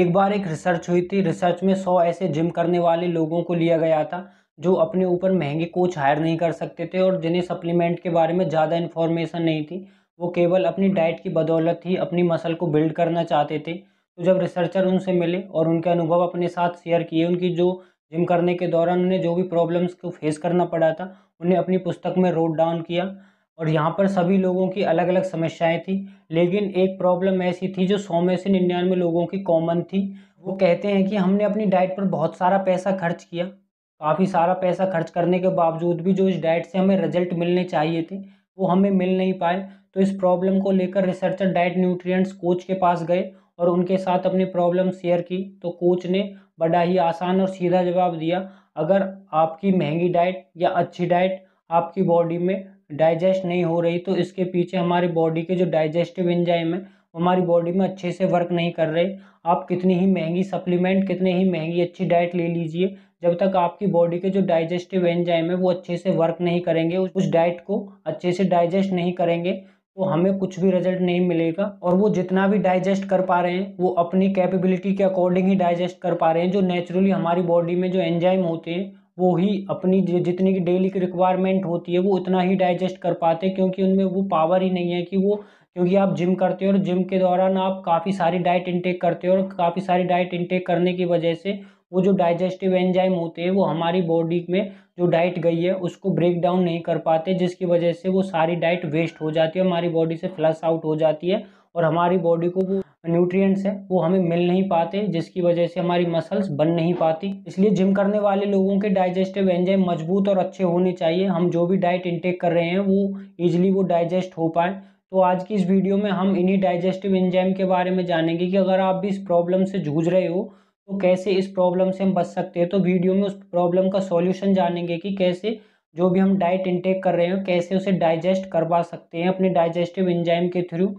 एक बार एक रिसर्च हुई थी। रिसर्च में 100 ऐसे जिम करने वाले लोगों को लिया गया था जो अपने ऊपर महंगे कोच हायर नहीं कर सकते थे और जिन्हें सप्लीमेंट के बारे में ज़्यादा इन्फॉर्मेशन नहीं थी। वो केवल अपनी डाइट की बदौलत ही अपनी मसल को बिल्ड करना चाहते थे। तो जब रिसर्चर उनसे मिले और उनके अनुभव अपने साथ शेयर किए, उनकी जो जिम करने के दौरान उन्हें जो भी प्रॉब्लम्स को फेस करना पड़ा था उन्हें अपनी पुस्तक में नोट डाउन किया। और यहाँ पर सभी लोगों की अलग अलग समस्याएं थी, लेकिन एक प्रॉब्लम ऐसी थी जो 100 में से 99 लोगों की कॉमन थी। वो कहते हैं कि हमने अपनी डाइट पर बहुत सारा पैसा खर्च किया। काफ़ी सारा पैसा खर्च करने के बावजूद भी जो इस डाइट से हमें रिजल्ट मिलने चाहिए थे वो हमें मिल नहीं पाए। तो इस प्रॉब्लम को लेकर रिसर्चर डाइट न्यूट्रिएंट्स कोच के पास गए और उनके साथ अपनी प्रॉब्लम शेयर की। तो कोच ने बड़ा ही आसान और सीधा जवाब दिया, अगर आपकी महंगी डाइट या अच्छी डाइट आपकी बॉडी में डाइजेस्ट नहीं हो रही तो इसके पीछे हमारी बॉडी के जो डाइजेस्टिव एंजाइम है हमारी बॉडी में अच्छे से वर्क नहीं कर रहे। आप कितनी ही महंगी सप्लीमेंट, कितनी ही महंगी अच्छी डाइट ले लीजिए, जब तक आपकी बॉडी के जो डाइजेस्टिव एंजाइम है वो अच्छे से वर्क नहीं करेंगे, उस डाइट को अच्छे से डाइजेस्ट नहीं करेंगे तो हमें कुछ भी रिजल्ट नहीं मिलेगा। और वो जितना भी डाइजेस्ट कर पा रहे हैं वो अपनी कैपेबिलिटी के अकॉर्डिंग ही डाइजेस्ट कर पा रहे हैं। जो नेचुरली हमारी बॉडी में जो एंजाइम होते हैं वो ही अपनी जितनी की डेली की रिक्वायरमेंट होती है वो उतना ही डाइजेस्ट कर पाते हैं, क्योंकि उनमें वो पावर ही नहीं है कि वो, क्योंकि आप जिम करते हो और जिम के दौरान आप काफ़ी सारी डाइट इनटेक करते हो और काफ़ी सारी डाइट इनटेक करने की वजह से वो जो डाइजेस्टिव एंजाइम होते हैं वो हमारी बॉडी में जो डाइट गई है उसको ब्रेक डाउन नहीं कर पाते, जिसकी वजह से वो सारी डाइट वेस्ट हो जाती है, हमारी बॉडी से फ्लश आउट हो जाती है और हमारी बॉडी को वो न्यूट्रिएंट्स है वो हमें मिल नहीं पाते, जिसकी वजह से हमारी मसल्स बन नहीं पाती। इसलिए जिम करने वाले लोगों के डाइजेस्टिव एंजाइम मजबूत और अच्छे होने चाहिए, हम जो भी डाइट इनटेक कर रहे हैं वो ईजिली वो डाइजेस्ट हो पाए। तो आज की इस वीडियो में हम इन्हीं डाइजेस्टिव एंजाइम के बारे में जानेंगे कि अगर आप भी इस प्रॉब्लम से जूझ रहे हो तो कैसे इस प्रॉब्लम से हम बच सकते हैं। तो वीडियो में उस प्रॉब्लम का सॉल्यूशन जानेंगे कि कैसे जो भी हम डाइट इंटेक कर रहे हैं कैसे उसे डाइजेस्ट करवा सकते हैं अपने डाइजेस्टिव एंजाइम के थ्रू।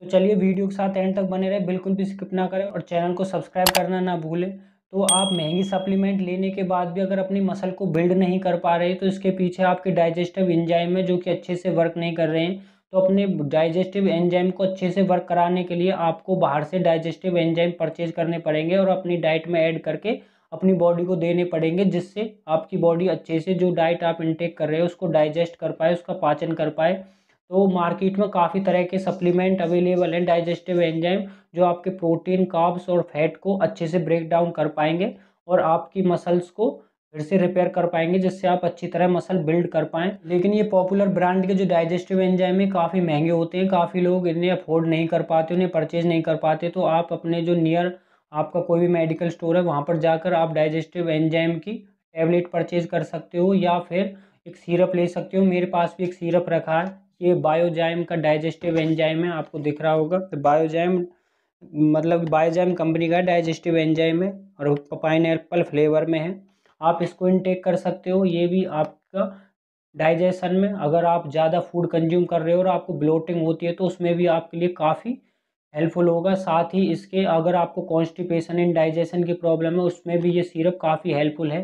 तो चलिए वीडियो के साथ एंड तक बने रहे, बिल्कुल भी स्किप ना करें और चैनल को सब्सक्राइब करना ना भूलें। तो आप महंगी सप्लीमेंट लेने के बाद भी अगर अपनी मसल को बिल्ड नहीं कर पा रहे तो इसके पीछे आपके डाइजेस्टिव एंजाइम है जो कि अच्छे से वर्क नहीं कर रहे हैं। तो अपने डाइजेस्टिव एंजाइम को अच्छे से वर्क कराने के लिए आपको बाहर से डाइजेस्टिव एंजाइम परचेज करने पड़ेंगे और अपनी डाइट में ऐड करके अपनी बॉडी को देने पड़ेंगे, जिससे आपकी बॉडी अच्छे से जो डाइट आप इंटेक कर रहे हो उसको डाइजेस्ट कर पाए, उसका पाचन कर पाए। तो मार्केट में काफ़ी तरह के सप्लीमेंट अवेलेबल हैं डाइजेस्टिव एंजाइम जो आपके प्रोटीन, कार्ब्स और फैट को अच्छे से ब्रेक डाउन कर पाएंगे और आपकी मसल्स को फिर से रिपेयर कर पाएंगे, जिससे आप अच्छी तरह मसल बिल्ड कर पाएँ। लेकिन ये पॉपुलर ब्रांड के जो डाइजेस्टिव एंजाइम है काफ़ी महंगे होते हैं, काफ़ी लोग इन्हें अफोर्ड नहीं कर पाते, उन्हें परचेज नहीं कर पाते। तो आप अपने जो नियर आपका कोई भी मेडिकल स्टोर है वहाँ पर जाकर आप डाइजेस्टिव एंजाइम की टैबलेट परचेज कर सकते हो या फिर एक सीरप ले सकते हो। मेरे पास भी एक सीरप रखा है, ये बायोजाइम का डाइजेस्टिव एंजाइम है, आपको दिख रहा होगा। तो बायोजाइम मतलब बायोजाइम कंपनी का डाइजेस्टिव एंजाइम है और पाइन एप्पल फ्लेवर में है, आप इसको इनटेक कर सकते हो। ये भी आपका डाइजेशन में अगर आप ज़्यादा फूड कंज्यूम कर रहे हो और आपको ब्लोटिंग होती है तो उसमें भी आपके लिए काफ़ी हेल्पफुल होगा। साथ ही इसके अगर आपको कॉन्स्टिपेशन एंड डाइजेशन की प्रॉब्लम है उसमें भी ये सिरप काफ़ी हेल्पफुल है।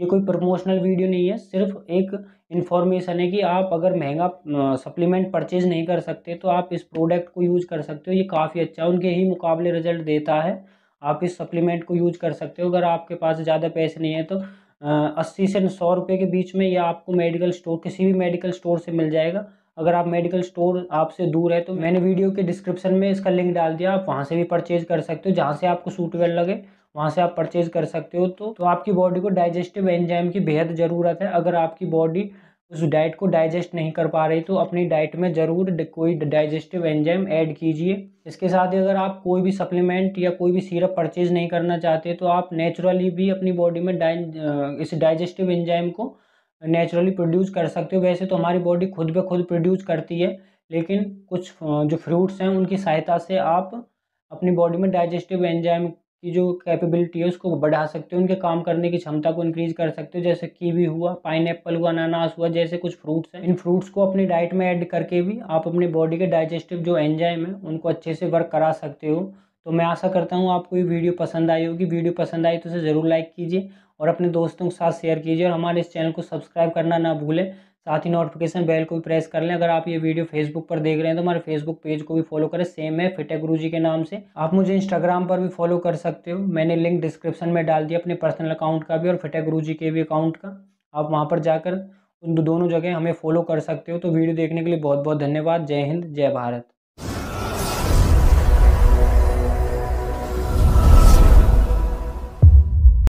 ये कोई प्रमोशनल वीडियो नहीं है, सिर्फ एक इन्फॉर्मेशन है कि आप अगर महंगा सप्लीमेंट परचेज नहीं कर सकते तो आप इस प्रोडक्ट को यूज़ कर सकते हो। ये काफ़ी अच्छा, उनके ही मुकाबले रिजल्ट देता है। आप इस सप्लीमेंट को यूज कर सकते हो। अगर आपके पास ज़्यादा पैसे नहीं है तो 80 से 100 रुपये के बीच में यह आपको मेडिकल स्टोर, किसी भी मेडिकल स्टोर से मिल जाएगा। अगर आप मेडिकल स्टोर आपसे दूर है तो मैंने वीडियो के डिस्क्रिप्शन में इसका लिंक डाल दिया, आप वहाँ से भी परचेज कर सकते हो। जहाँ से आपको सूटेबल लगे वहाँ से आप परचेज कर सकते हो। तो आपकी बॉडी को डाइजेस्टिव एंजाइम की बेहद ज़रूरत है। अगर आपकी बॉडी उस डाइट को डाइजेस्ट नहीं कर पा रही तो अपनी डाइट में ज़रूर कोई डाइजेस्टिव एंजाइम ऐड कीजिए। इसके साथ ही अगर आप कोई भी सप्लीमेंट या कोई भी सिरप परचेज नहीं करना चाहते तो आप नेचुरली भी अपनी बॉडी में इस डाइजेस्टिव एंजाइम को नेचुरली प्रोड्यूस कर सकते हो। वैसे तो हमारी बॉडी खुद ब खुद प्रोड्यूस करती है, लेकिन कुछ जो फ्रूट्स हैं उनकी सहायता से आप अपनी बॉडी में डाइजेस्टिव एंजाइम की जो कैपेबिलिटी है उसको बढ़ा सकते हो, उनके काम करने की क्षमता को इंक्रीज़ कर सकते हो। जैसे कीवी हुआ, पाइनएप्पल हुआ, अनानास हुआ, जैसे कुछ फ्रूट्स हैं। इन फ्रूट्स को अपनी डाइट में ऐड करके भी आप अपनी बॉडी के डाइजेस्टिव जो एंजाइम है उनको अच्छे से वर्क करा सकते हो। तो मैं आशा करता हूँ आपको ये वीडियो पसंद आई होगी। वीडियो पसंद आई तो उसे ज़रूर लाइक कीजिए और अपने दोस्तों के साथ शेयर कीजिए और हमारे इस चैनल को सब्सक्राइब करना ना भूलें। साथ ही नोटिफिकेशन बेल को भी प्रेस कर लें। अगर आप ये वीडियो फेसबुक पर देख रहे हैं तो हमारे फेसबुक पेज को भी फॉलो करें, सेम है फिट है गुरुजी के नाम से। आप मुझे इंस्टाग्राम पर भी फॉलो कर सकते हो, मैंने लिंक डिस्क्रिप्शन में डाल दिया अपने पर्सनल अकाउंट का भी और फिट है गुरुजी के भी अकाउंट का। आप वहाँ पर जाकर उन दोनों जगह हमें फॉलो कर सकते हो। तो वीडियो देखने के लिए बहुत बहुत धन्यवाद। जय हिंद, जय भारत।